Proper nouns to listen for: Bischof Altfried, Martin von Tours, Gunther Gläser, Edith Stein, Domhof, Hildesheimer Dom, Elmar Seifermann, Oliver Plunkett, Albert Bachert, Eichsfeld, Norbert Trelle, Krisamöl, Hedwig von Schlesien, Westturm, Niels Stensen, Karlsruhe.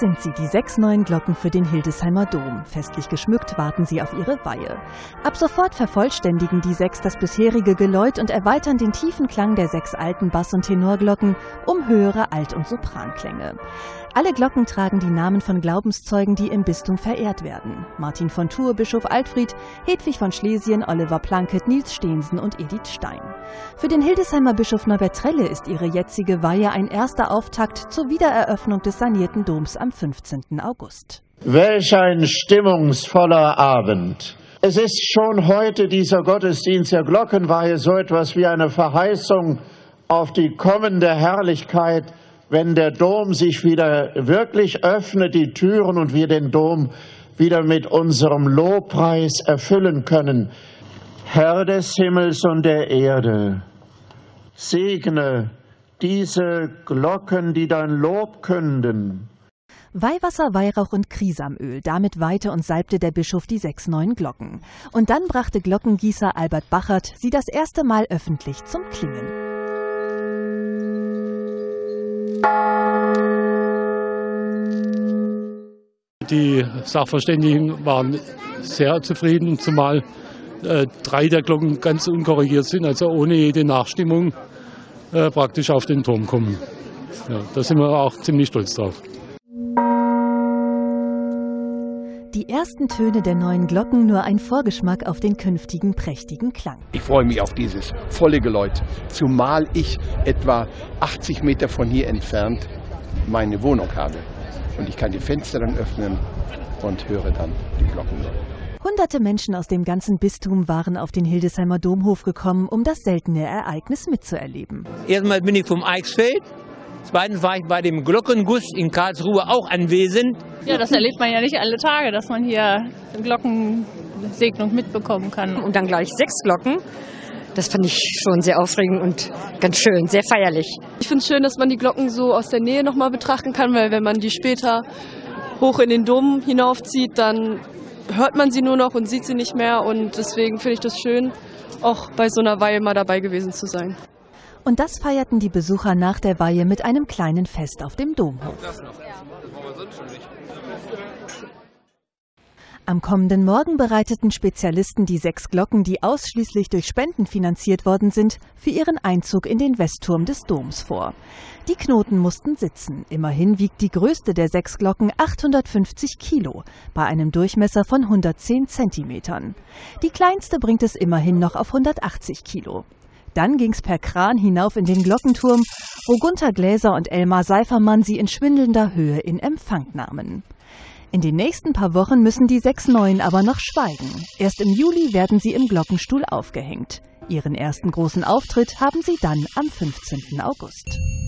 Das sind sie, die 6 neuen Glocken für den Hildesheimer Dom. Festlich geschmückt warten sie auf ihre Weihe. Ab sofort vervollständigen die 6 das bisherige Geläut und erweitern den tiefen Klang der 6 alten Bass- und Tenorglocken um höhere Alt- und Sopranklänge. Alle Glocken tragen die Namen von Glaubenszeugen, die im Bistum verehrt werden. Martin von Tours, Bischof Altfried, Hedwig von Schlesien, Oliver Plunkett, Niels Stensen und Edith Stein. Für den Hildesheimer Bischof Norbert Trelle ist ihre jetzige Weihe ein erster Auftakt zur Wiedereröffnung des sanierten Doms am 15. August. Welch ein stimmungsvoller Abend! Es ist schon heute dieser Gottesdienst der Glockenweihe so etwas wie eine Verheißung auf die kommende Herrlichkeit, wenn der Dom sich wieder wirklich öffnet, die Türen, und wir den Dom wieder mit unserem Lobpreis erfüllen können. Herr des Himmels und der Erde, segne diese Glocken, die dein Lob künden. Weihwasser, Weihrauch und Krisamöl, damit weihte und salbte der Bischof die 6 neuen Glocken. Und dann brachte Glockengießer Albert Bachert sie das erste Mal öffentlich zum Klingen. Die Sachverständigen waren sehr zufrieden, zumal 3 der Glocken ganz unkorrigiert sind, also ohne jede Nachstimmung praktisch auf den Turm kommen. Ja, da sind wir auch ziemlich stolz drauf. Die ersten Töne der neuen Glocken, nur ein Vorgeschmack auf den künftigen prächtigen Klang. Ich freue mich auf dieses volle Geläut, zumal ich etwa 80 Meter von hier entfernt meine Wohnung habe. Und ich kann die Fenster dann öffnen und höre dann die Glocken. Hunderte Menschen aus dem ganzen Bistum waren auf den Hildesheimer Domhof gekommen, um das seltene Ereignis mitzuerleben. Erstmal bin ich vom Eichsfeld. Zweitens war ich bei dem Glockenguss in Karlsruhe auch anwesend. Ja, das erlebt man ja nicht alle Tage, dass man hier Glockensegnung mitbekommen kann. Und dann gleich 6 Glocken. Das fand ich schon sehr aufregend und ganz schön, sehr feierlich. Ich finde es schön, dass man die Glocken so aus der Nähe nochmal betrachten kann, weil wenn man die später hoch in den Dom hinaufzieht, dann hört man sie nur noch und sieht sie nicht mehr. Und deswegen finde ich das schön, auch bei so einer Weihe mal dabei gewesen zu sein. Und das feierten die Besucher nach der Weihe mit einem kleinen Fest auf dem Domhof. Am kommenden Morgen bereiteten Spezialisten die 6 Glocken, die ausschließlich durch Spenden finanziert worden sind, für ihren Einzug in den Westturm des Doms vor. Die Knoten mussten sitzen. Immerhin wiegt die größte der 6 Glocken 850 Kilo, bei einem Durchmesser von 110 Zentimetern. Die kleinste bringt es immerhin noch auf 180 Kilo. Dann ging's per Kran hinauf in den Glockenturm, wo Gunther Gläser und Elmar Seifermann sie in schwindelnder Höhe in Empfang nahmen. In den nächsten paar Wochen müssen die 6 Neuen aber noch schweigen. Erst im Juli werden sie im Glockenstuhl aufgehängt. Ihren ersten großen Auftritt haben sie dann am 15. August.